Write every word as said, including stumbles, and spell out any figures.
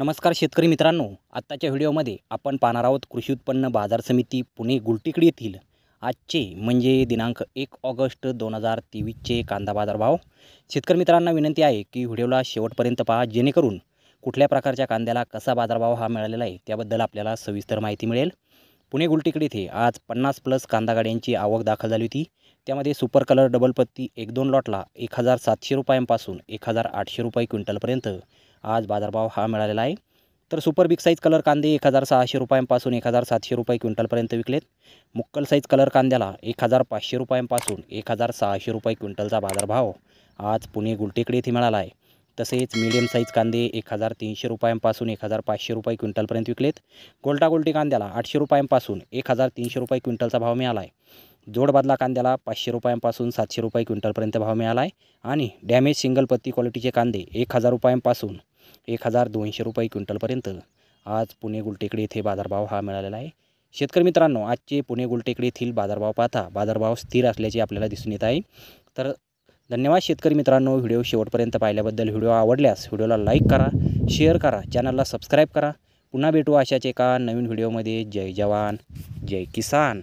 नमस्कार शेतकरी मित्रांनो, आत्ताच्या व्हिडिओमध्ये आपण पाहणार आहोत कृषी उत्पन्न बाजार समिती पुणे गुलटेकडी येथील आजचे म्हणजे दिनांक एक ऑगस्ट दोन हजार तेवीसचे कांदा बाजारभाव। शेतकरी मित्रांना विनंती आहे की व्हिडिओला शेवटपर्यंत पहा, जेणेकरून कुठल्या प्रकारच्या कांद्याला कसा बाजारभाव हा मिळालेला आहे त्याबद्दल आपल्याला सविस्तर माहिती मिळेल। पुणे गुलटेकडी येथे आज पन्नास प्लस कांदा गाड्यांची आवक दाखल झाली होती। त्यामध्ये सुपर कलर डबल पत्ती एक दोन लॉटला एक हजार सातशे रुपयांपासून एक हजार आठशे रुपये क्विंटलपर्यंत आज बाजारभाव हा मिळालेला आहे। तर सुपर बिग साईज कलर कांदे एक हज़ार सहाशे रुपयांपासून एक हज़ार सातशे रुपये क्विंटलपर्यंत विकलेत। मुक्कल साईज कलर कांद्याला एक हज़ार पाचशे रुपयांपासून एक हज़ार सहाशे रुपये क्विंटलचा बाजारभाव आज पुणे गुलटेकडी येथे मिळाला आहे। तसेच मीडियम साईज कांदे एक हज़ार तीनशे रुपयांपासून एक हज़ार पाचशे रुपये क्विंटलपर्यंत विकलेत। गोलटा गोलटी कांद्याला आठशे रुपयांपासून एक हज़ार तीनशे रुपये क्विंटलचा भाव मिळाला आहे। जोडबादला कांद्याला पाचशे रुपयांपासून सातशे रुपये क्विंटलपर्यंत भाव मिळाला आहे। आणि डॅमेज सिंगल पत्ती क्वालिटीचे कांदे एक हज़ार रुपयांपासून एक हज़ार दोनशे रुपये क्विंटलपर्यंत आज पुणे गुलटेकडी येथे बाजारभाव हा मिळालेला आहे। शेतकरी मित्रांनो, आजचे पुणे गुलटेकडी येथील बाजारभाव पाहता बाजारभाव स्थिर असल्याचे आपल्याला दिसून येत आहे। तर धन्यवाद शेतकरी मित्रांनो, व्हिडिओ शेवटपर्यंत पाहिल्याबद्दल। व्हिडिओ आवडल्यास व्हिडिओला लाईक करा, शेअर करा, चॅनलला सबस्क्राईब करा। पुन्हा भेटू अशाच एका नवीन व्हिडिओमध्ये। जय जवान जय किसान।